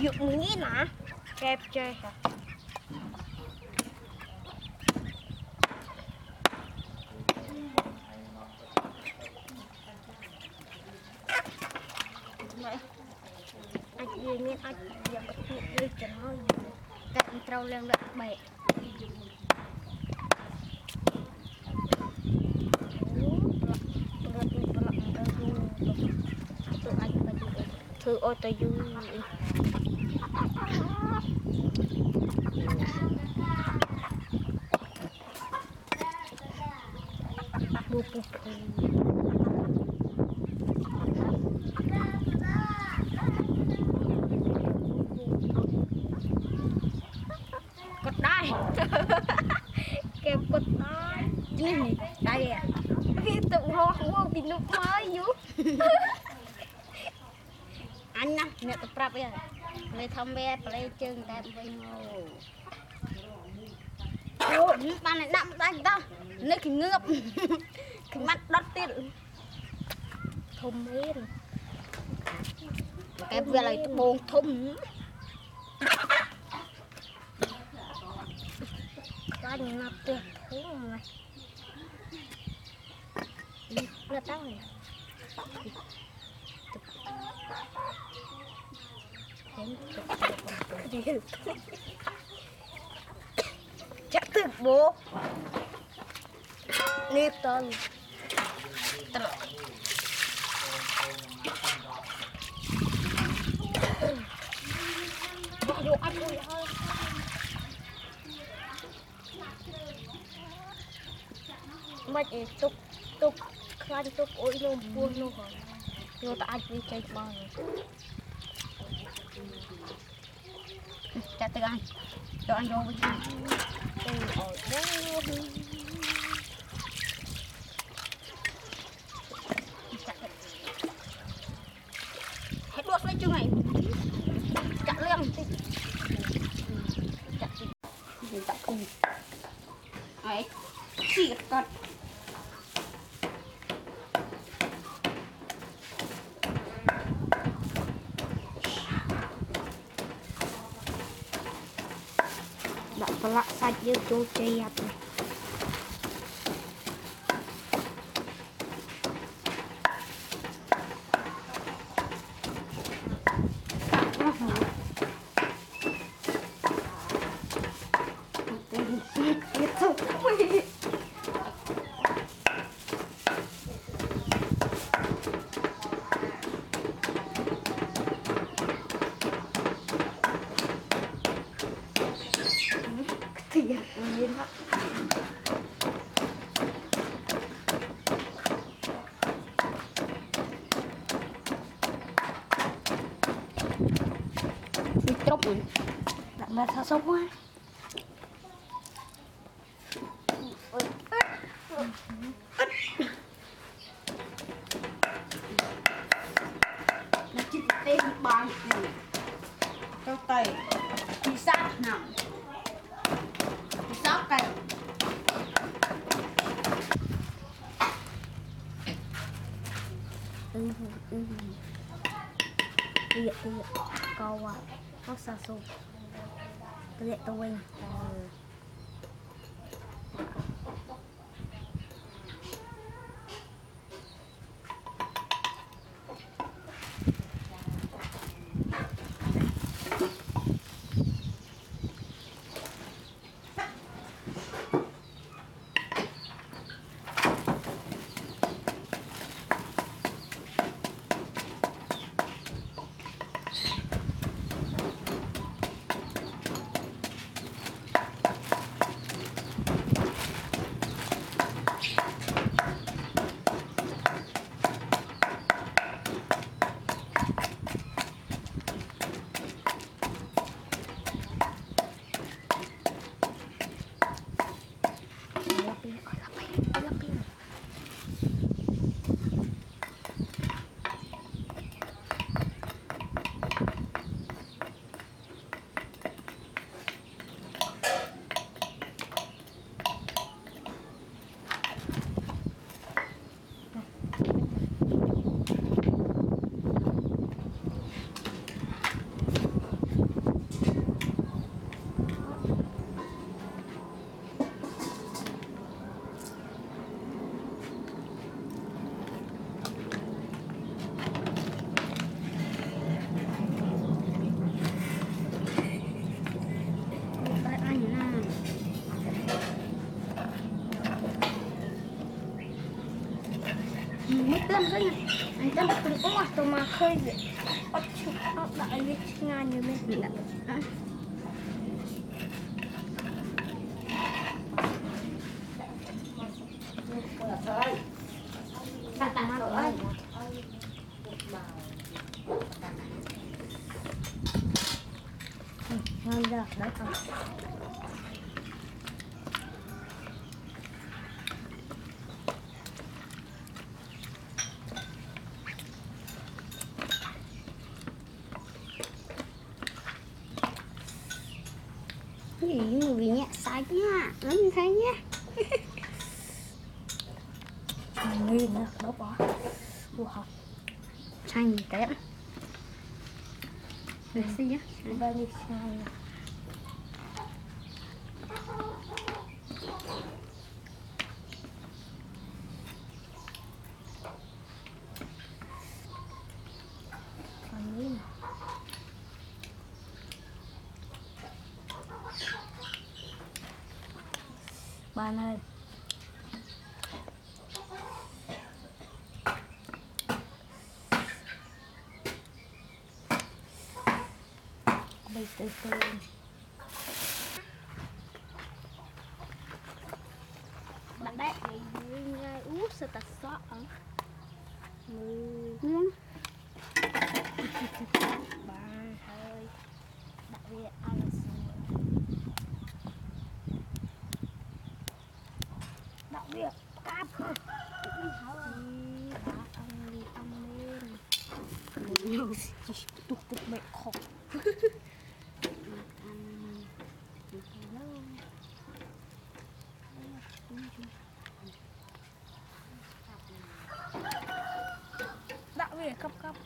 Dục nghĩ nè, kẹp chơi hả? Anh gì nghe anh giờ có chuyện gì cho nó cạnh trâu lên lại bậy. Thư ô tô du. Bố bố cột đai kẹp cột đai gì đây à cái tụ hoa không bị nụp mới dữ anh nè mẹ tập rap vậy mày thầm bé play chừng tại mày ngồi ô những bạn này đậm tay đó nơi cái ngược cái mắt đắt tiệt thùng hết cái về lại bồn thùng cái ngập tuyệt thế này là tao này chắc từ bố nếp tân tật đồ ăn thôi mà chỉ tục khăn tục ôi nó buồn nó còn nó ta ăn với cái bò chặt từ ăn cho ăn vô với nhau hết luộc lên chứ này chặt lem chặt chặt cùng ấy chỉ còn lạ sạch như chú chè sao sốc quá nó chít tên bằng gì tao tay thì sát nặng thì sát tay ừ câu à nó xa xôi cái tao quên ไม่เติมก็นะอันเติมคุณก็มาตัวมาเคยเลยอดชุบอดอะไรงานอยู่ไม่ดีละตาตามาเลยมาจากไหนอ่ะแล้วมันใช่เนี่ยนี่นะแล้วปะดูเขาใช่แก้มเดี๋ยวสิเนี่ยบาริสต้าบ้านอะไรไปเตะเตะบันไดยังไงอู้สตัดซอกอ่ะมึงบ้านเฮ้ยบักเรียอะไรเรียกกาบเขาอันนี้ตุ๊กตุ๊กแม่ขอบดักเรียกกาบ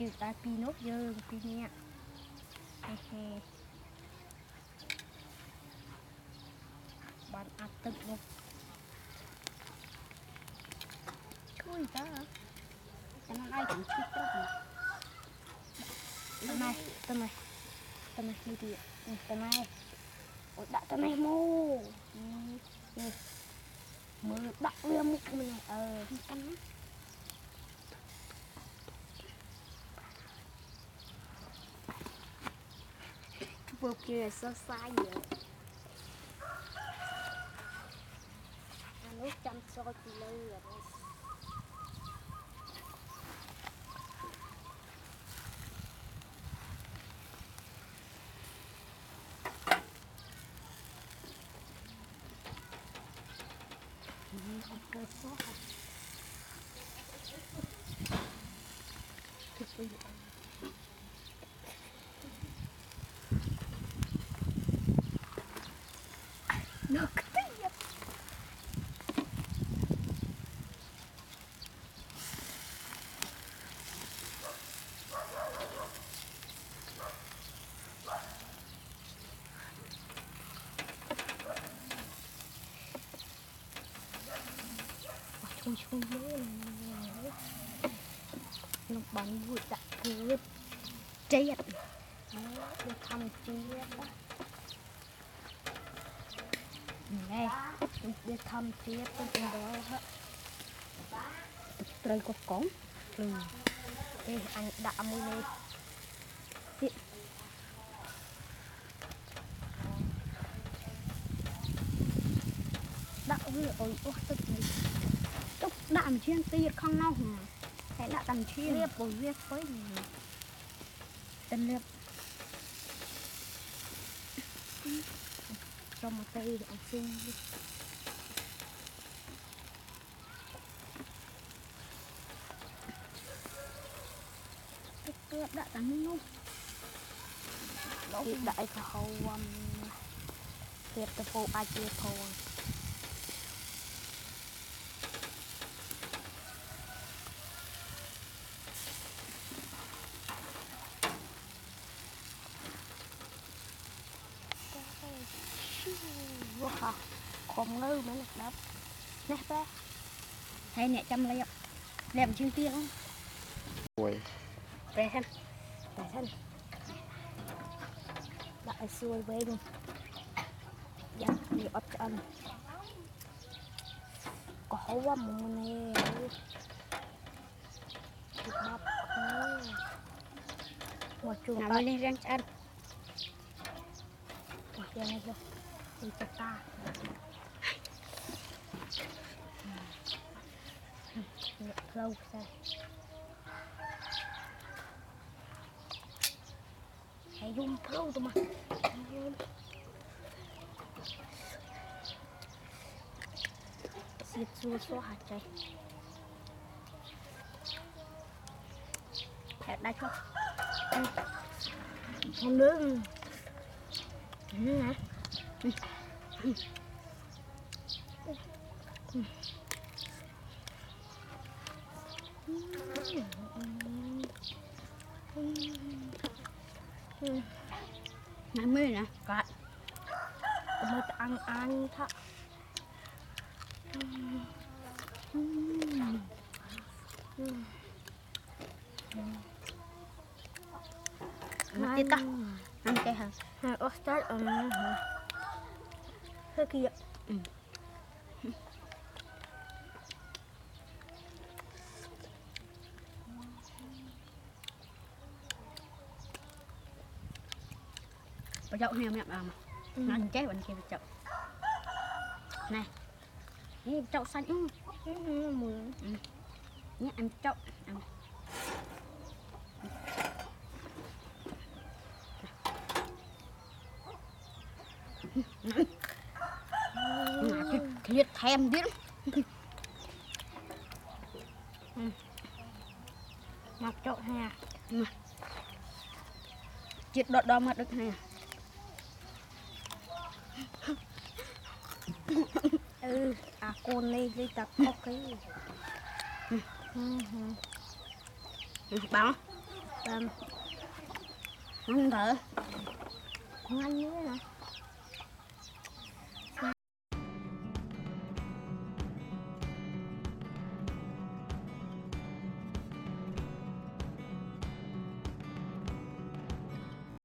จืดตาปีนกเยิงปีนี้โอเคบานอัดตึกนกช่วยจ้าแต่มันไล่ถึงชุดก็ได้ทำไมไม่ดีทำไมอดดักทำไมมูนี่มือดักเรือมุกมันกันนะโอเคซะซะอยู่อันนี้จำซอกิเลยอ่ะนี่เขาเปิดซอค่ะทุกอย่างช่วยเยอะเลยน้องบอลบุตรคือเจี๊ยบเดี๋ยวทำเจี๊ยบนะไงเดี๋ยวทำเจี๊ยบเป็นแบบว่าฮะเตยกบกงเฮ้ยอันด่ามือเลยด่าเว้ยโอ้ยโอ้ยตึ๊ดđã làm chuyên tiệt không nâu hả? Thế đã làm chuyên liệp bồi liệp với gì? Tân liệp cho một tay để xin đi. Liệp đã tán nâu. Liệp đại thầu liệp từ phố ai kia thầu.còn ngư mới lật đập nè ba hay nè chăm lấy làm chương tiên không quỳ về thân phải xuôi với luôn. Dạ, nhiều ớt cho ăn. Có quá mùa này. Thịt bắp. Ngồi chuồng bắp. Nào lên răng cho ăn. Ngồi kia này luôn. Đi cho ta. Lâu rồi. Hãy dùng thâu tụi mày. Xịt xua xua hạt trời. Hẹt đá cho. Con nướng. Nướng hả? Nãy mới nè, cọt. Mới ăn ăn thắc. Mất đi ta. Ăn cái hả? Hai ostart ở nhà hả? Hơi kì vậy. Bà chậu heo mẹ bà mà. Nó ăn chết bà kia bà chậu. Này. Này bà chậu xanh. Nhá ăn chậu. Ăn. Thiệt thèm đi lắm. Mặc chậu heo. Chết đọt đo mặt được heo. Ừ, à con này đi tập khóc cái bắn không thở không ăn nữa hả?